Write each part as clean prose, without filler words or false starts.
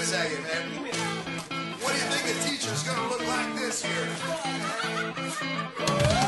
this at you, man. What do you think a teacher's gonna look like this year? Oh!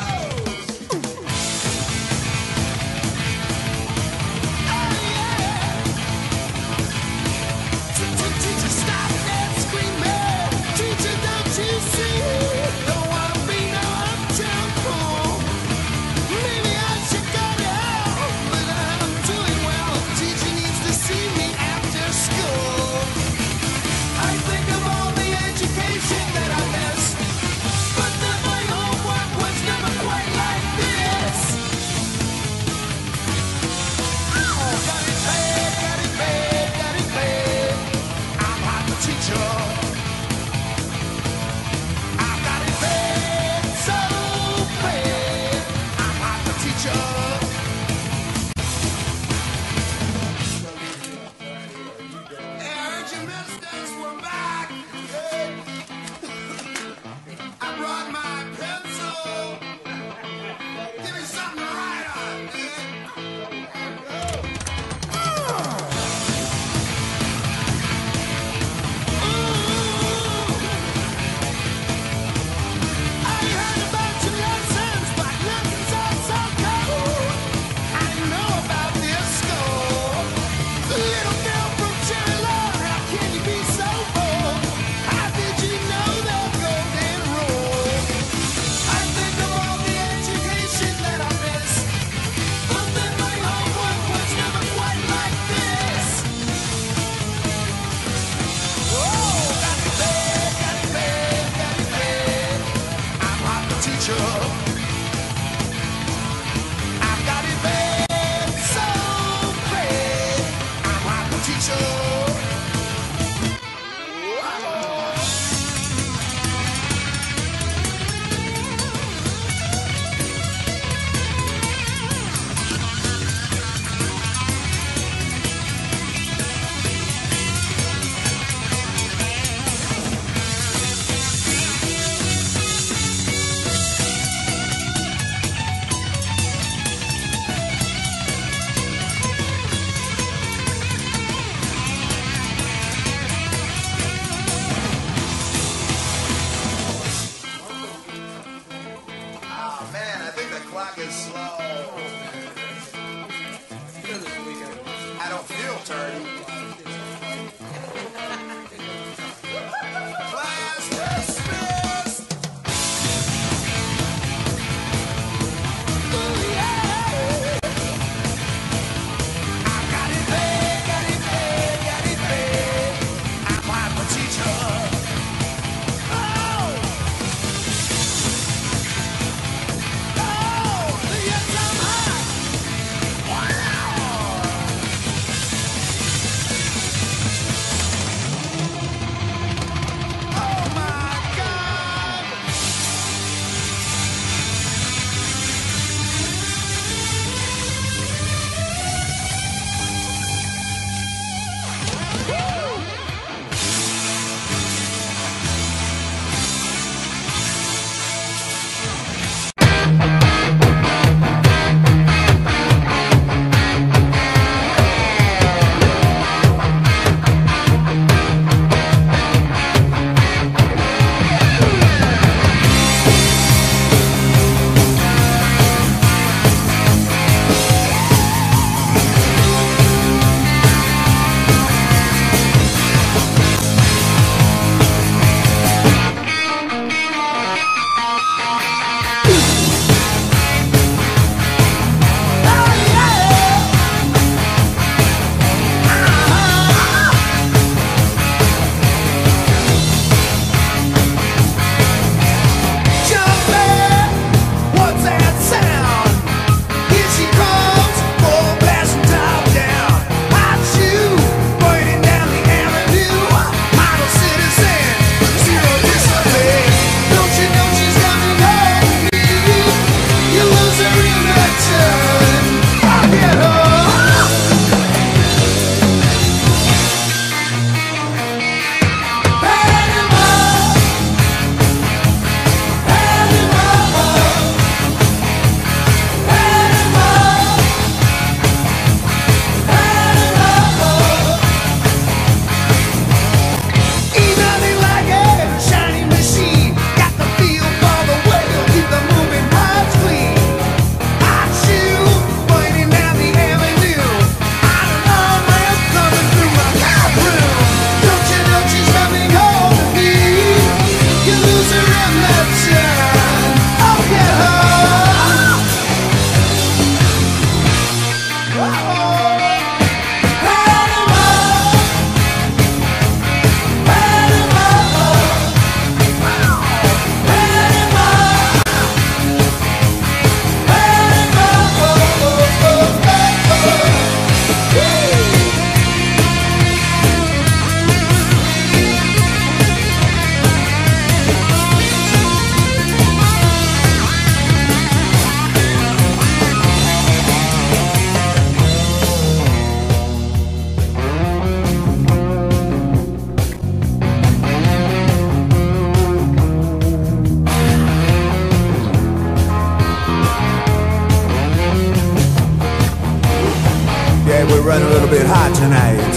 tonight.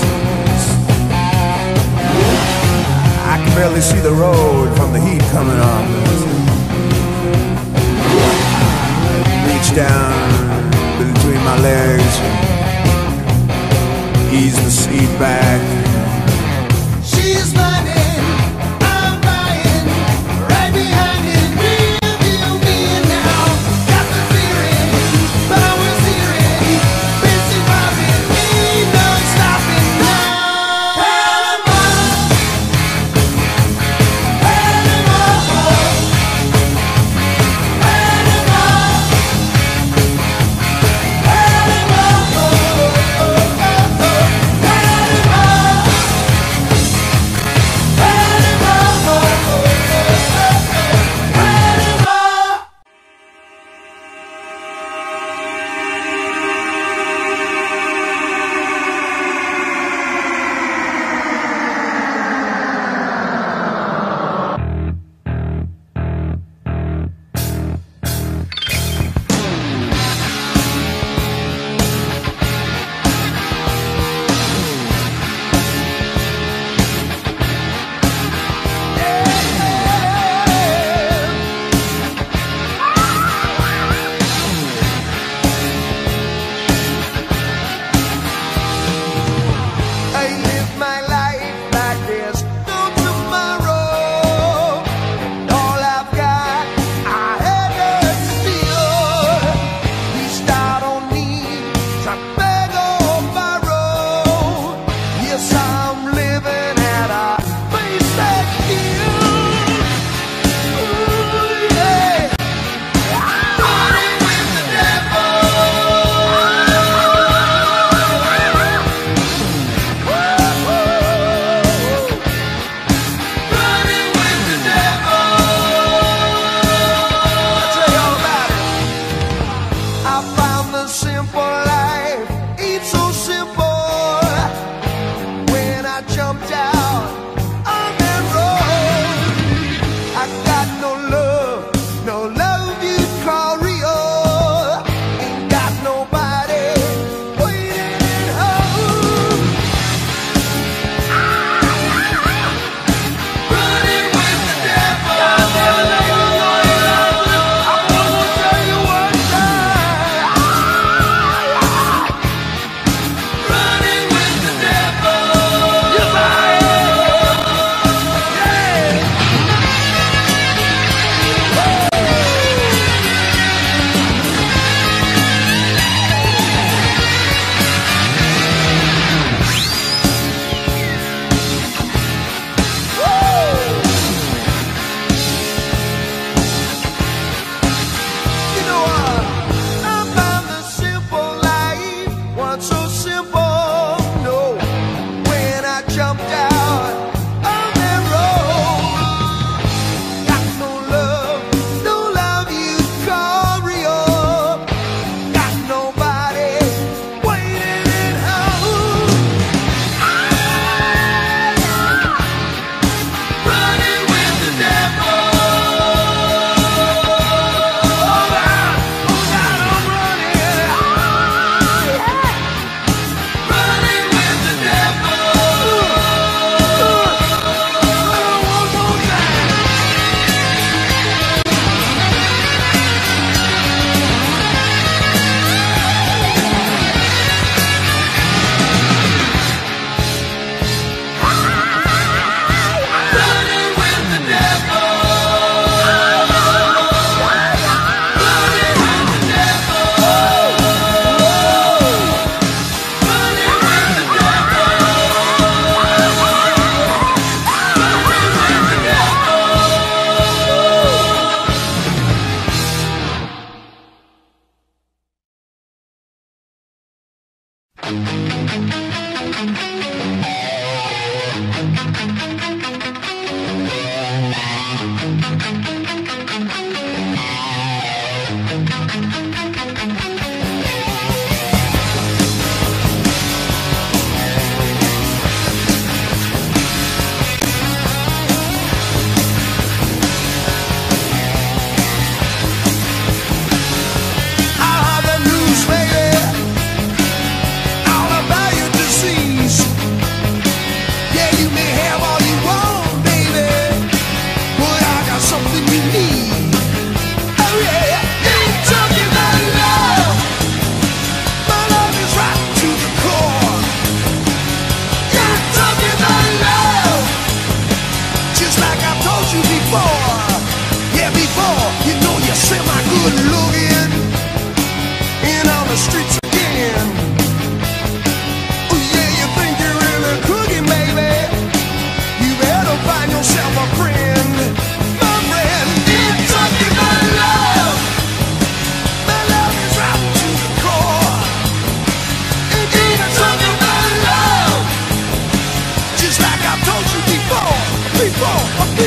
I can barely see the road from the heat coming off. Reach down between my legs, ease the seat back.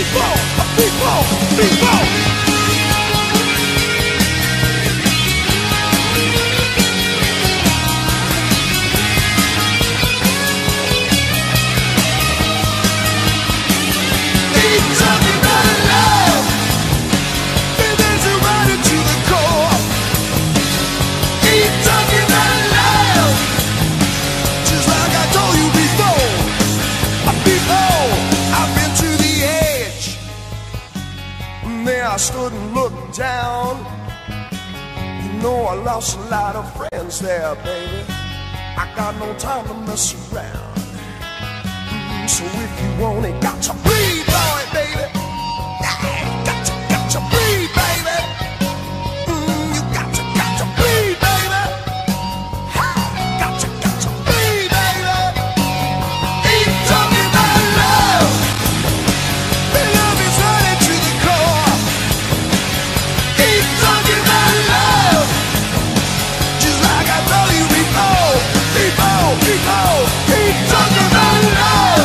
people. I stood and looked down. You know I lost a lot of friends there, baby. I got no time to mess around. So if you want it, got to breathe, boy, baby. Got to breathe, baby. You got to breathe, baby. Got to breathe, baby. Ain't talking about love. The love is running to the core. Talking about love, just like I told you before. Keep talking about love.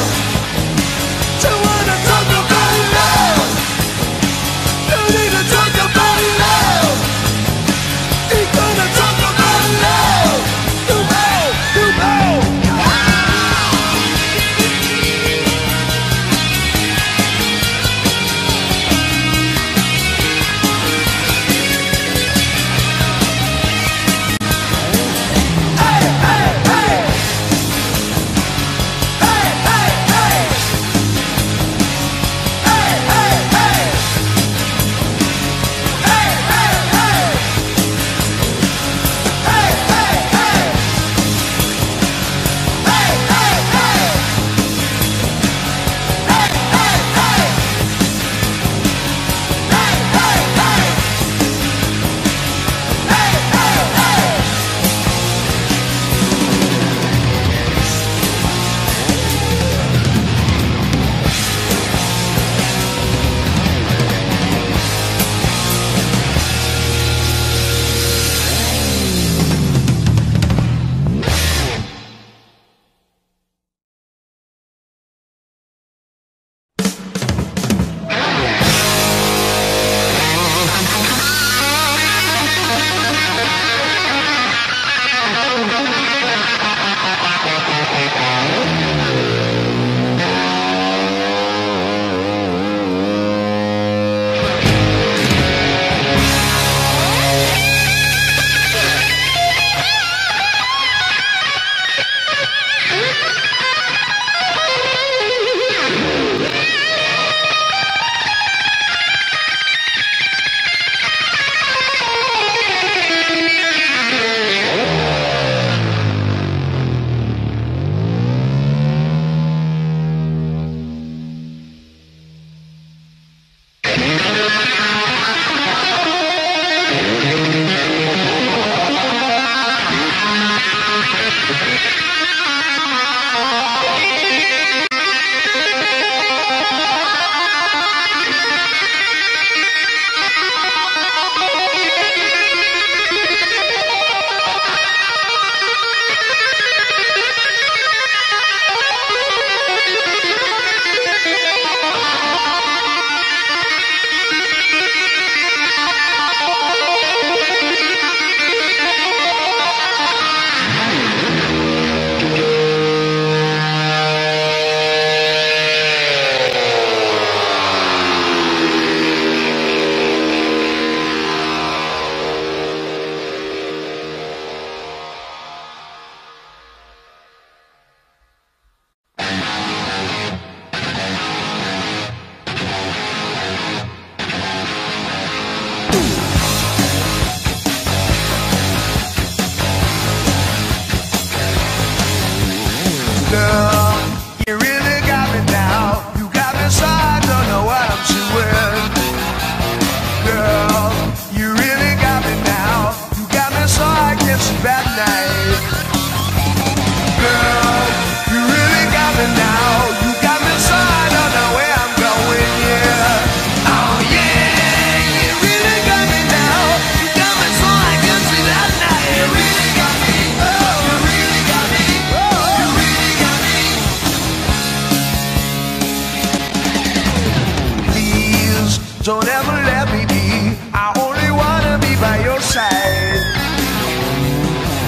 Don't ever let me be. I only wanna be by your side.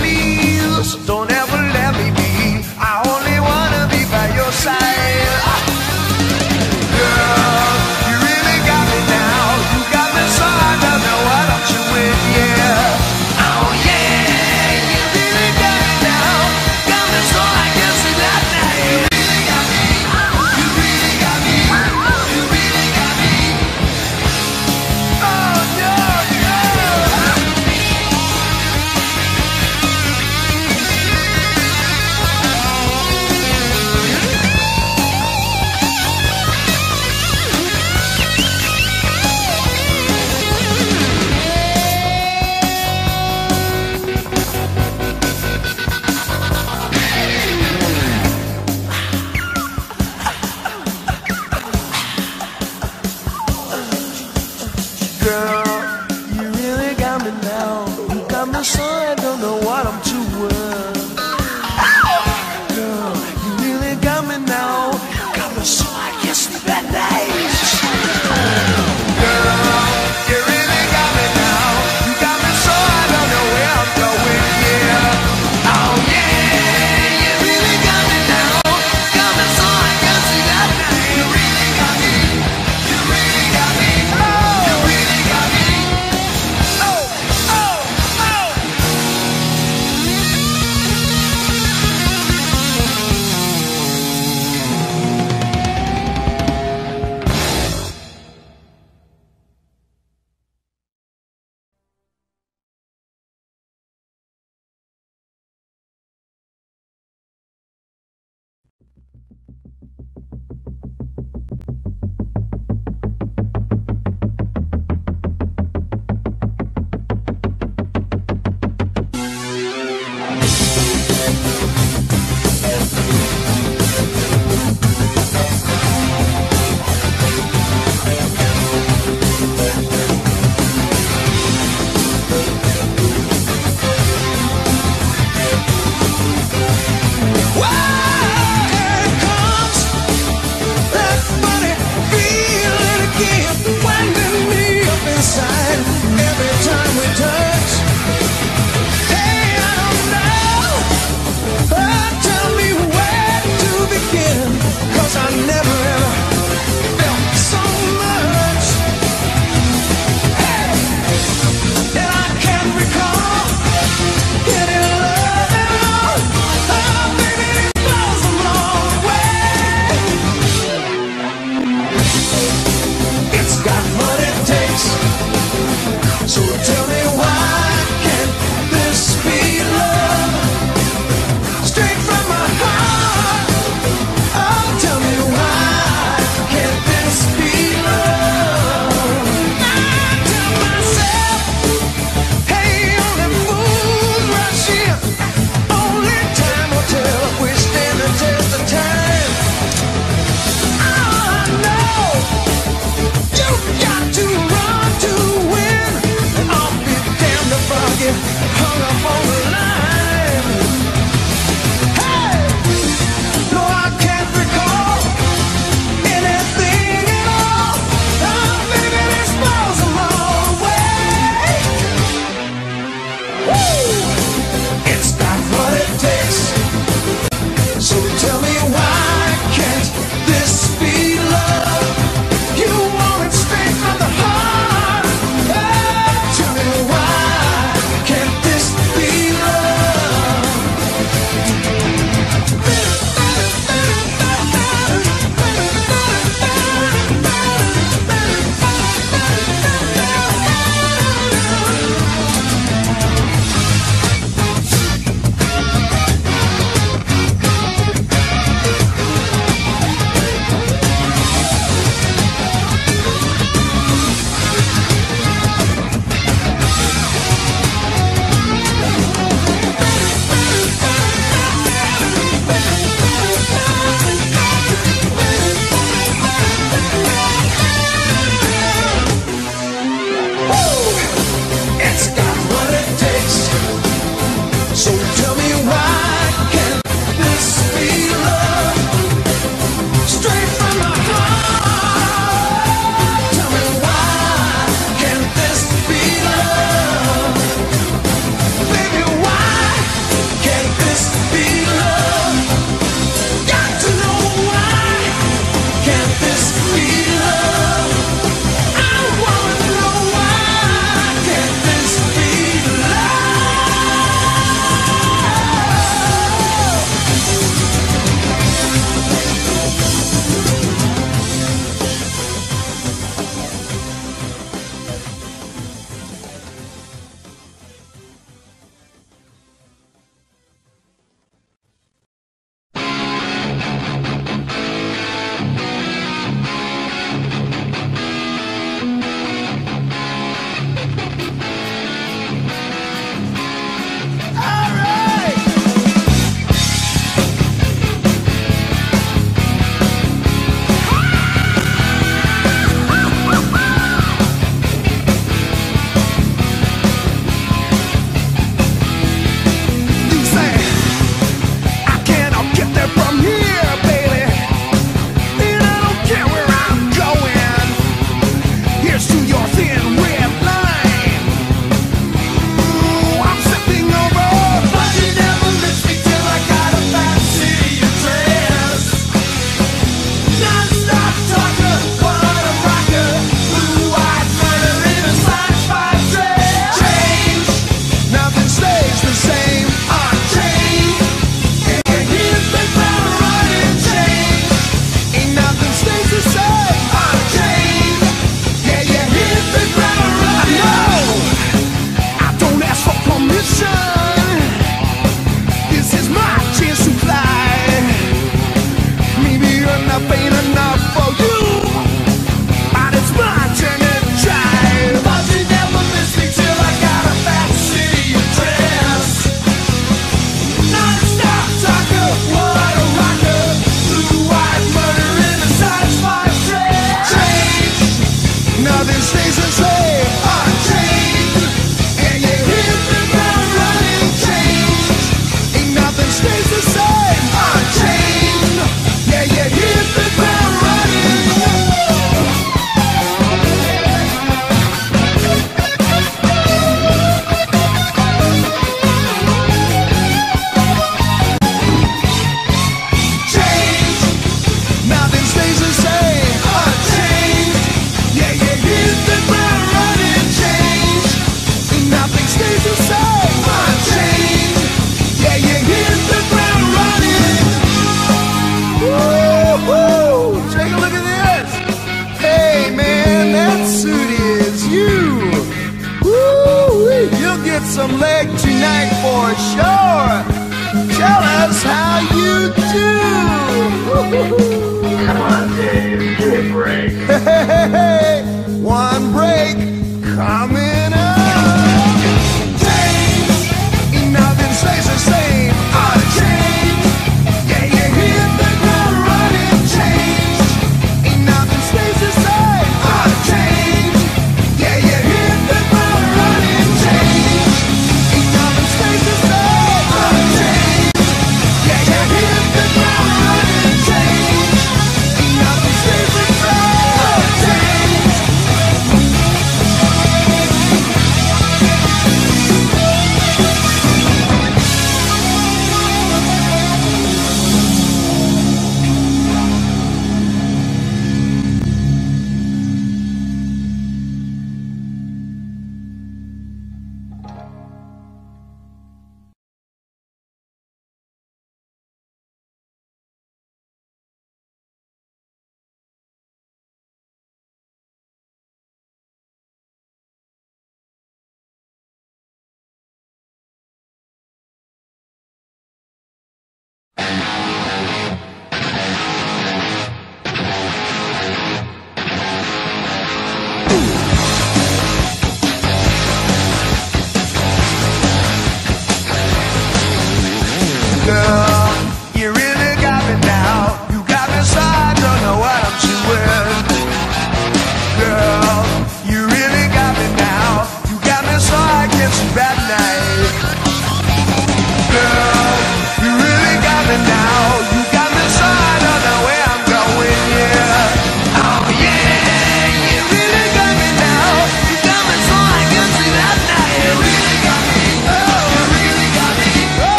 Please, don't ever let me be. I only wanna be by your side. Girl, you really got me now. You got me so I don't know what I'm doing, yeah. Oh yeah, you really got me now. Got me so I can't see that night. Girl, you really got me now. You got me so I don't know what I'm doing. Girl, you really got me now. You got me so I can't sleep at night.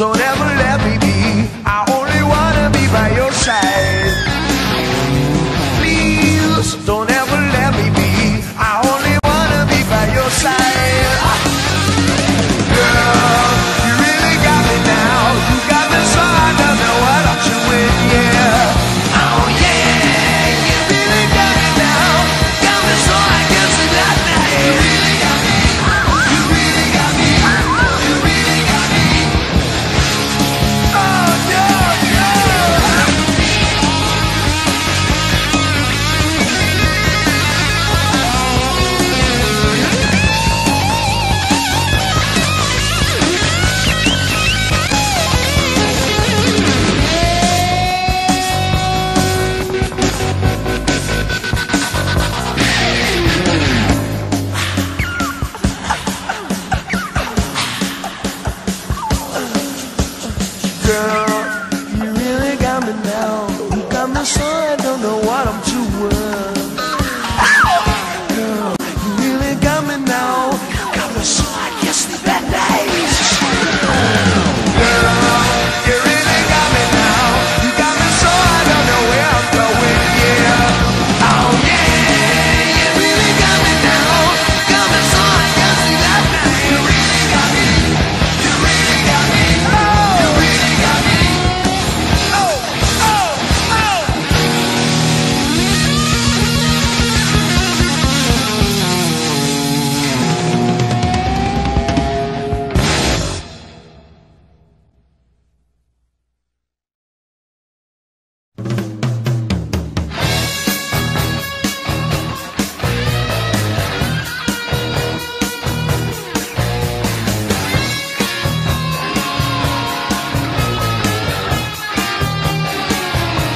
Don't ever let me be. I only wanna be by your side. Please, don't ever let me be. I only wanna be by your side. Girl, you really got me now. You got me so I don't know what I'm doing, yeah. Oh yeah, you really got me now. Got me so I can't sleep at night. You really got me. You really got me. You really got me. Oh yeah, girl, you really got me now. You got me so I don't know what I'm doing. Girl, you really got me now. You got me so I can't sleep at night. Girl, you really got me now. You got me so I don't know where I'm going, yeah. Oh yeah, you really got me now. Got me so I can't sleep at night. You really got me. You really got me. You really got me.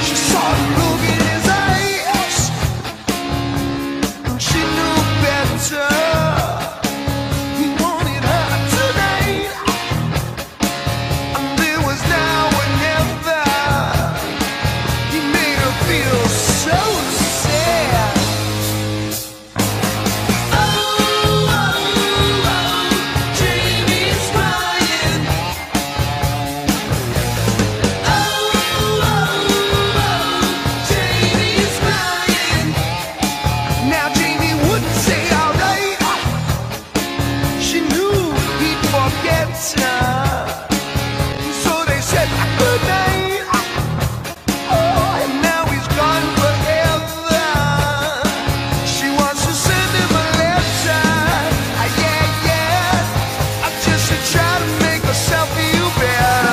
She saw the look in his eyes, and she knew better. He wanted her tonight, and it was now or never. He made her feel so sad. Oh, oh, oh, Jamie's crying. Oh, oh, oh, Jamie's crying. Now Jamie wouldn't say alright. She knew he'd forget her, so they said goodnight. Oh, and now he's gone forever. She wants to send him a letter. Yeah, yeah, just to try to make herself feel better.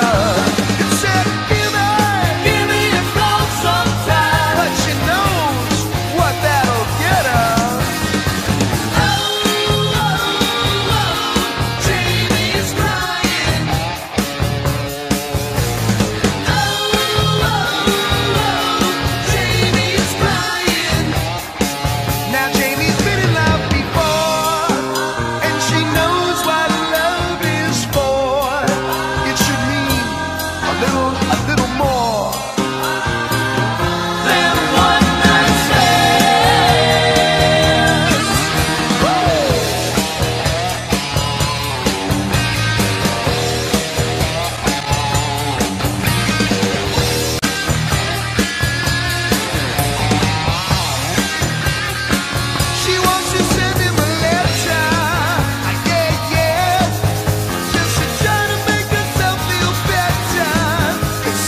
It said, give me a float sometime. But she knows what that'll get her. Oh, oh, oh, Jamie's crying. Oh, oh, oh, Jamie's crying. Now Jamie's been in love before, and she knows what love is for. It should mean a little more than one night stand. Whoa. She wants to send him a letter. Yeah, just to try to make herself feel better. It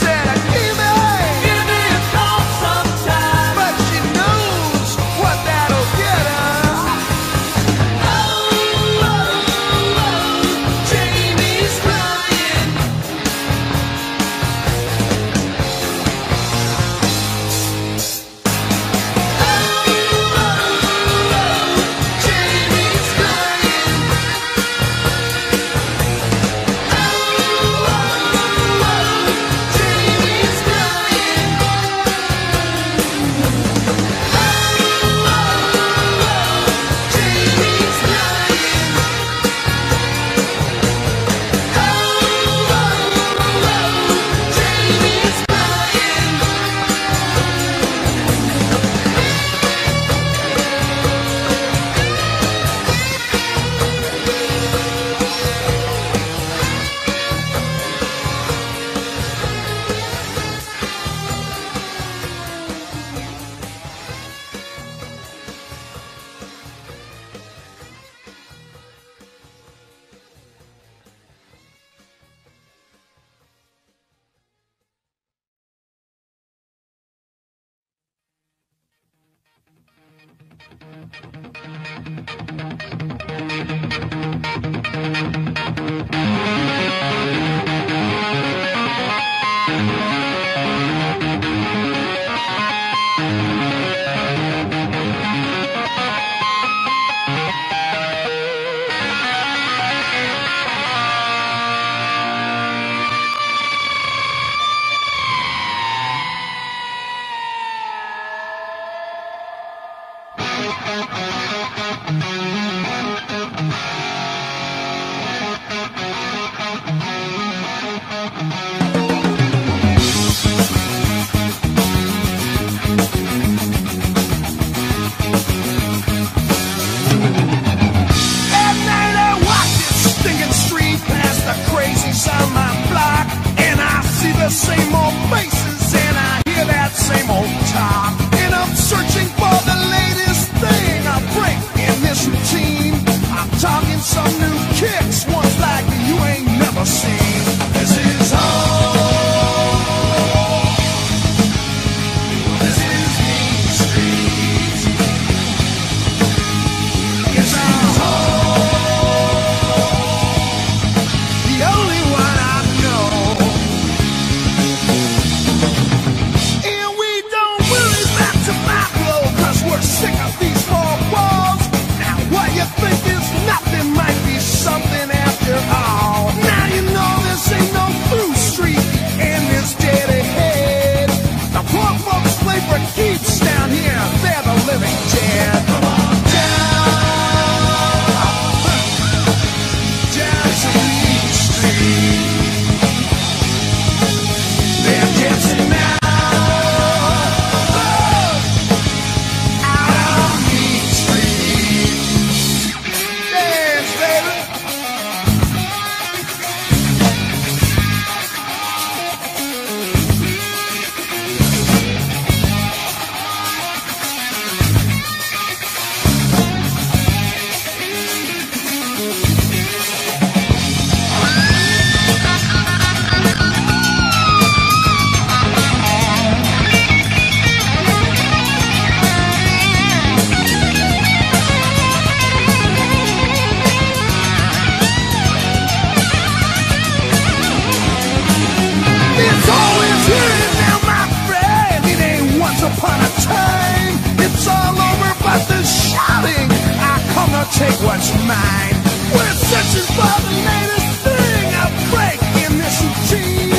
mine. We're searching for the latest thing, a break in this routine.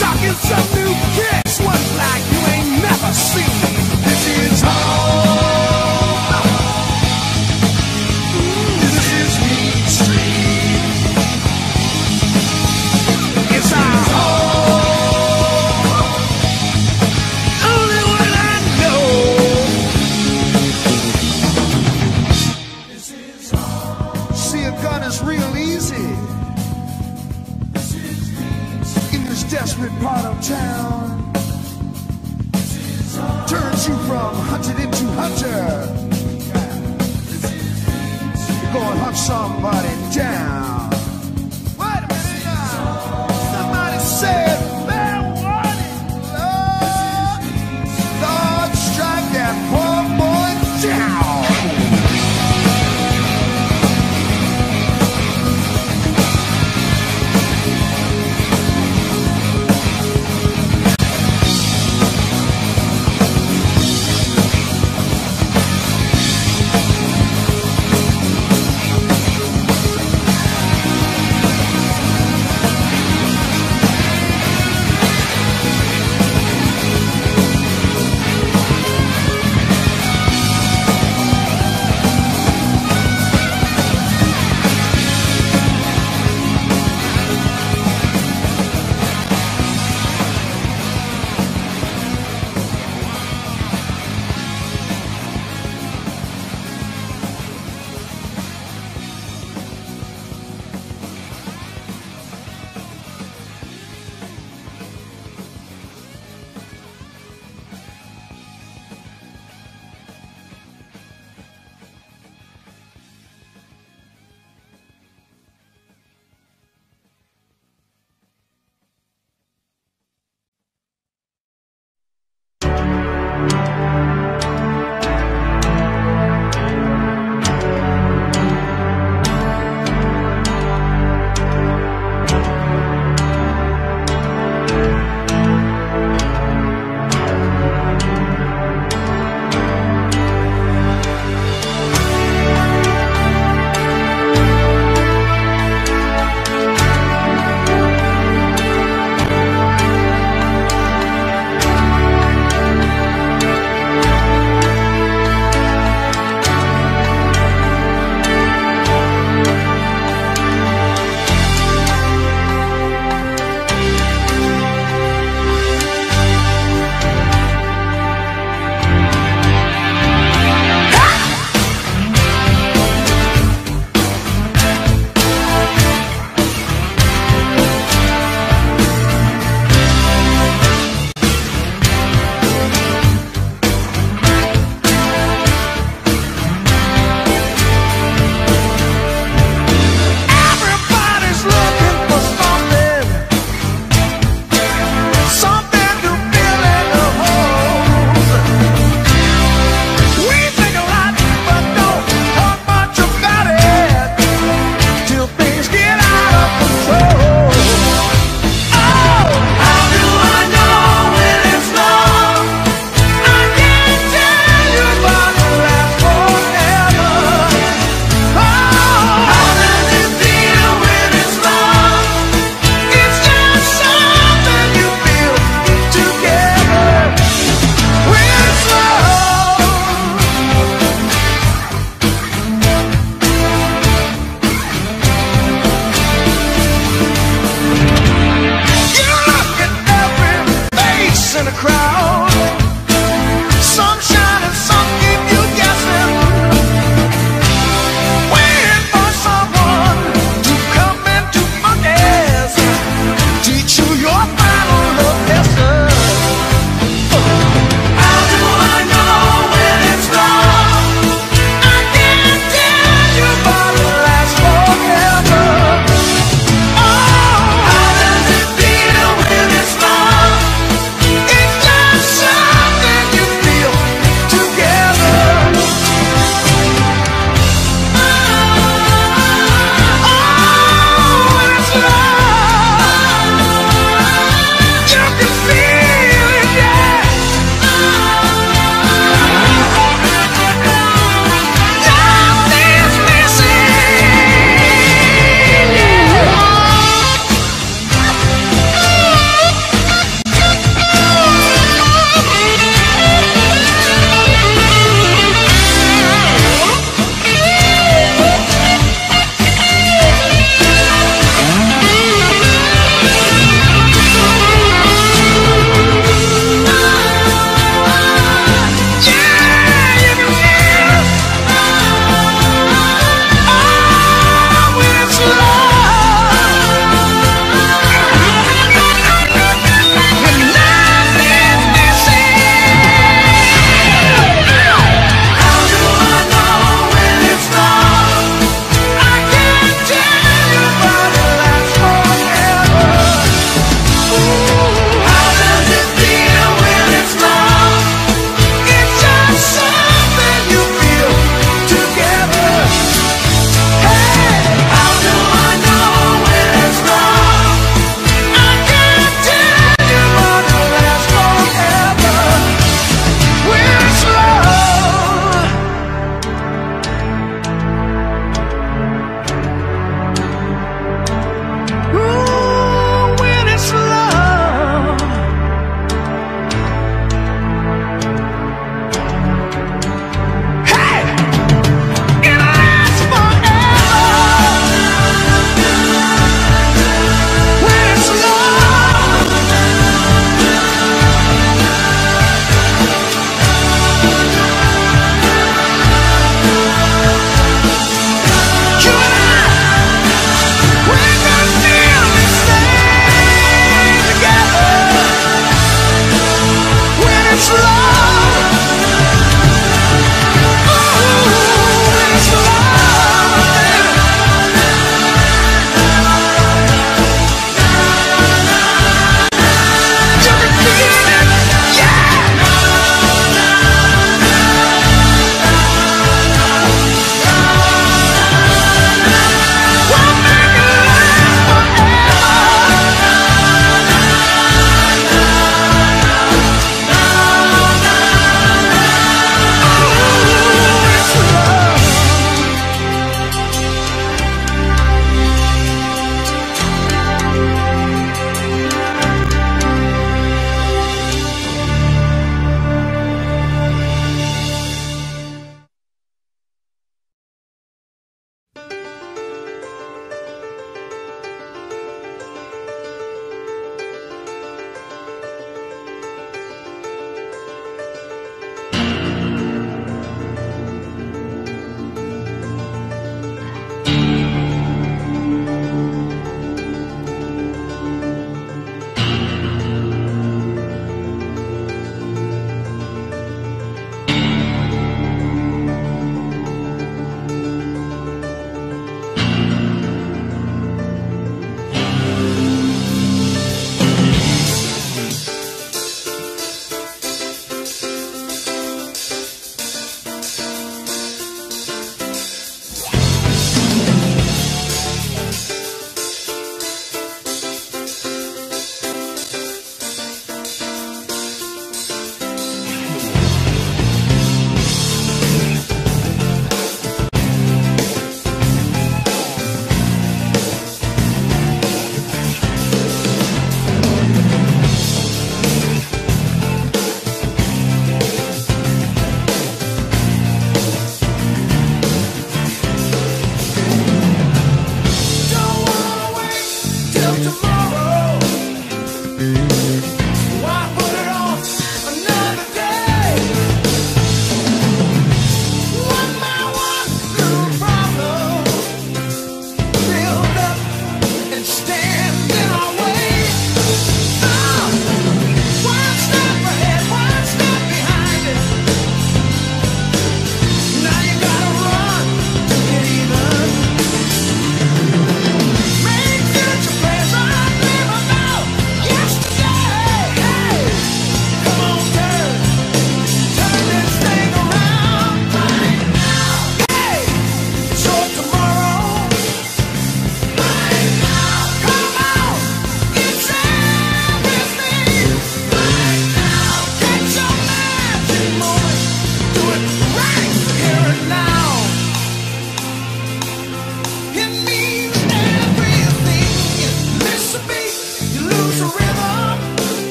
Talking some new kicks, one like you ain't never seen. This is home. This is Mean Street. It's our home. Only one I know. This is home. See, a gun is real easy. This is Mean Street. In this desperate part of town, turns you from hunted into hunter. You go and hunt somebody down. Wait a minute, y'all. Somebody said, man, what in love? Lord, strike that poor boy down.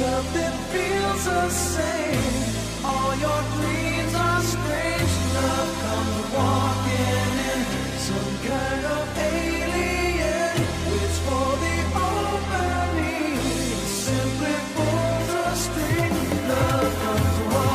Nothing feels the same. All your dreams are strange. Love comes walking in some kind of alien. Waits for the opening, simply pulls a string. Love comes walking.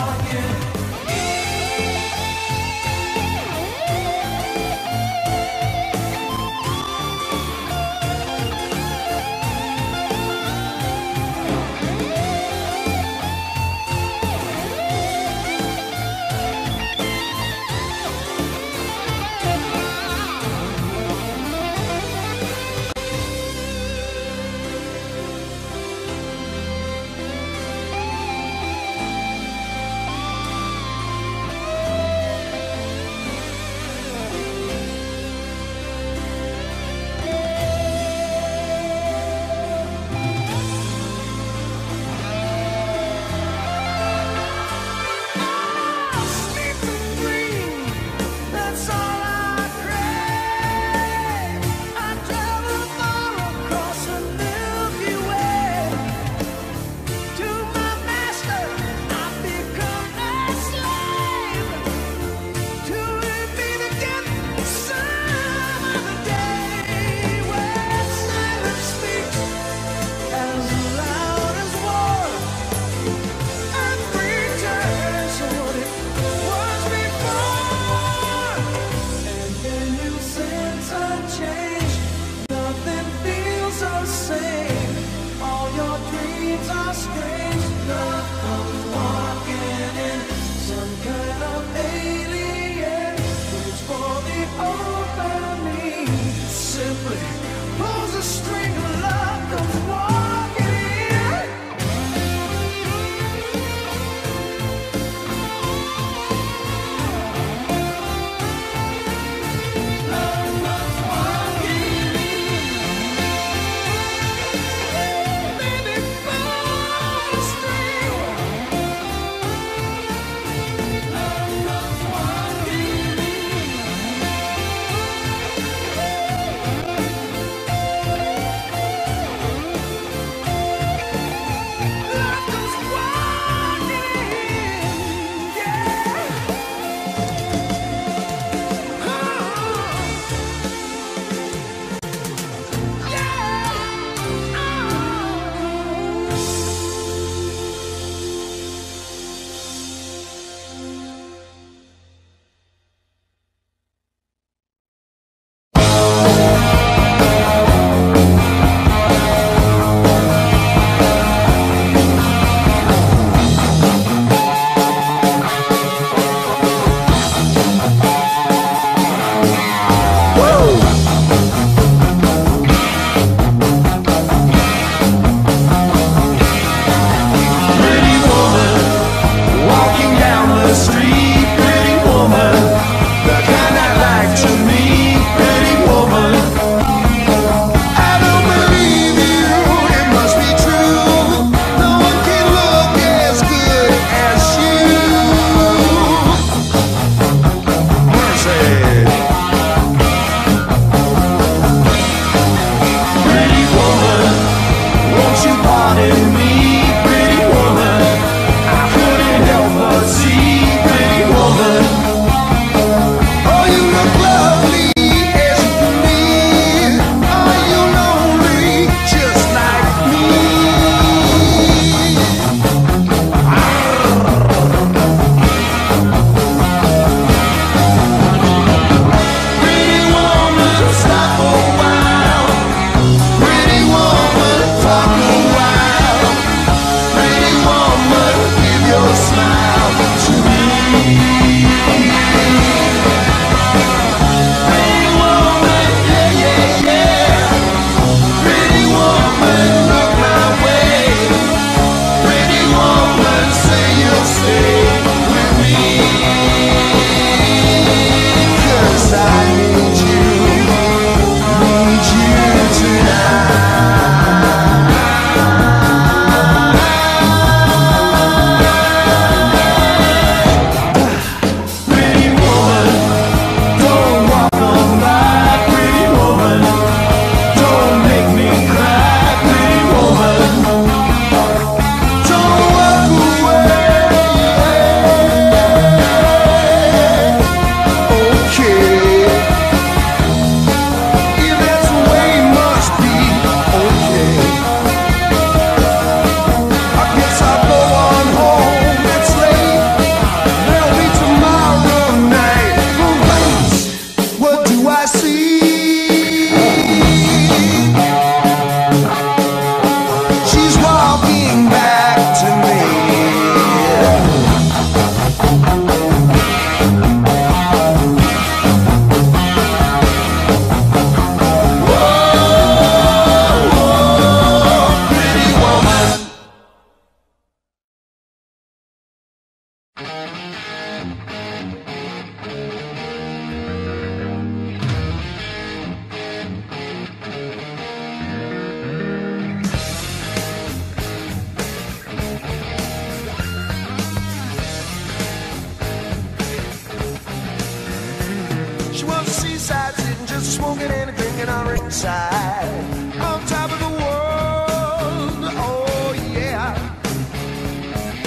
side, on top of the world, oh yeah.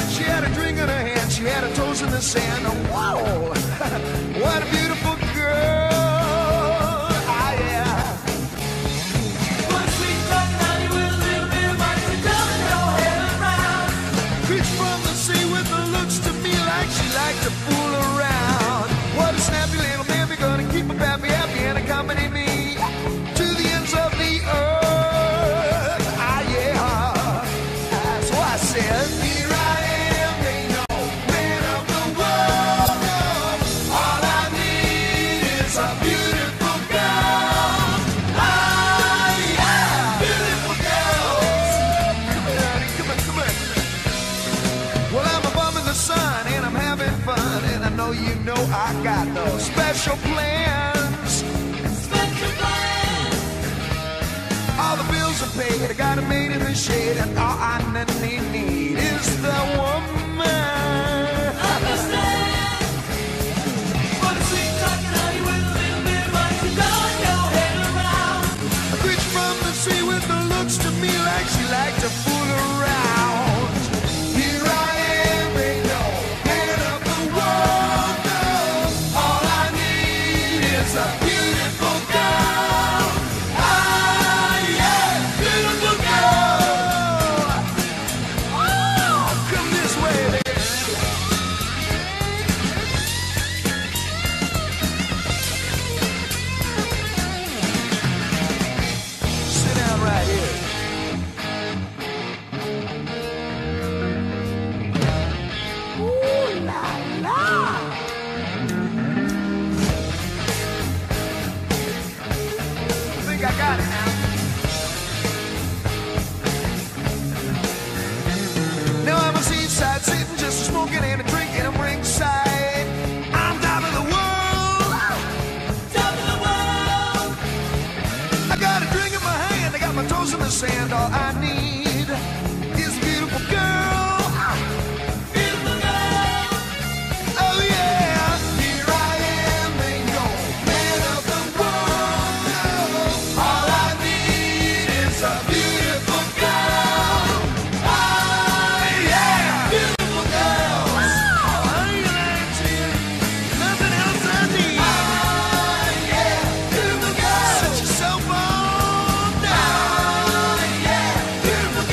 She had a drink in her hand, she had her toes in the sand. Whoa, what a beautiful girl. I got no special plans. Special plans. All the bills are paid. I got a maid in the shade, and all I need is the woman. Understand? Wanna sing, talk, and honey with a little bit of money to turn your head around. A bitch from the sea with the looks to me like she liked to fool around. And all I need is a beautiful girl, beautiful girl. Oh yeah, here I am, ain't no man of the world. No. All I need is a beautiful girl. Oh yeah, beautiful girl. Oh yeah, nothing else I need. Oh yeah, beautiful girl. Set yourself on. Beautiful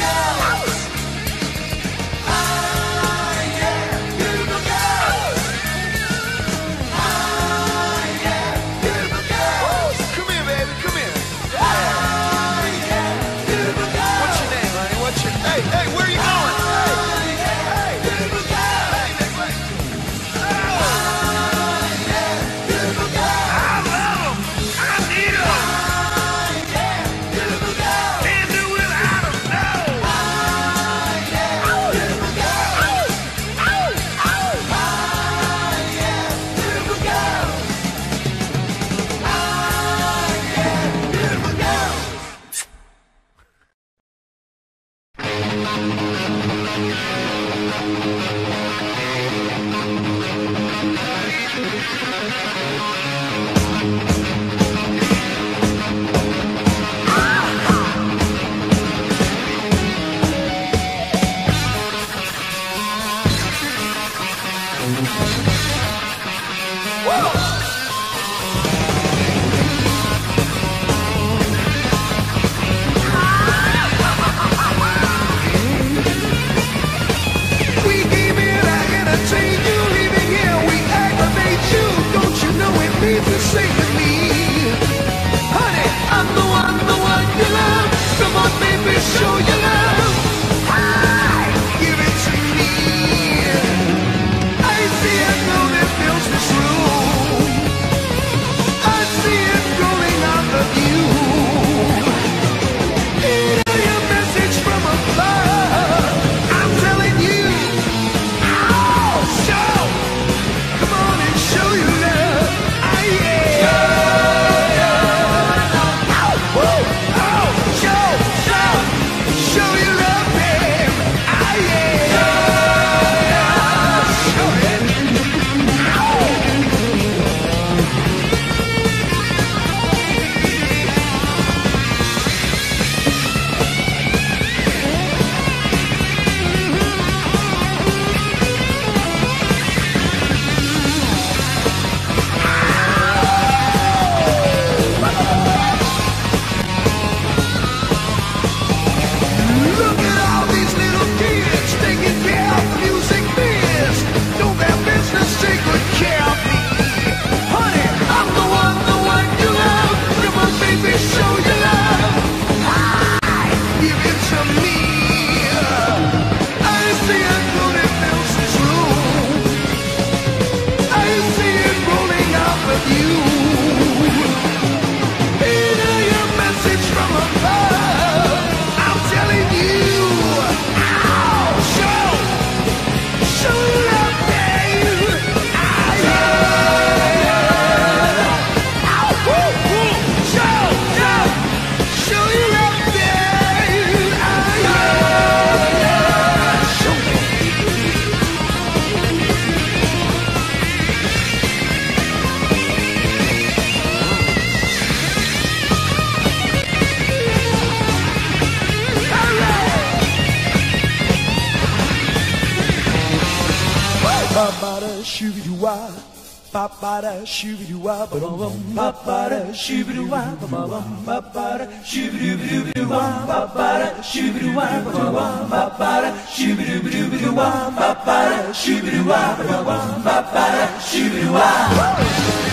shoo-ba-doo-wah, ba-ba-da shoo-ba-doo-wah, ba-ba-bum, ba-ba-da shoo-ba-doo-wah, ba-ba-bum, ba-ba-da shoo-ba-doo-ba-doo-wah, ba-ba-da shoo-ba-doo-wah, ba-ba-bum, ba-ba-da shoo-ba-doo-ba-doo-wah, ba-ba-da shoo-ba-doo-wah, ba-ba-bum, ba-ba-da shoo-ba-doo-wah.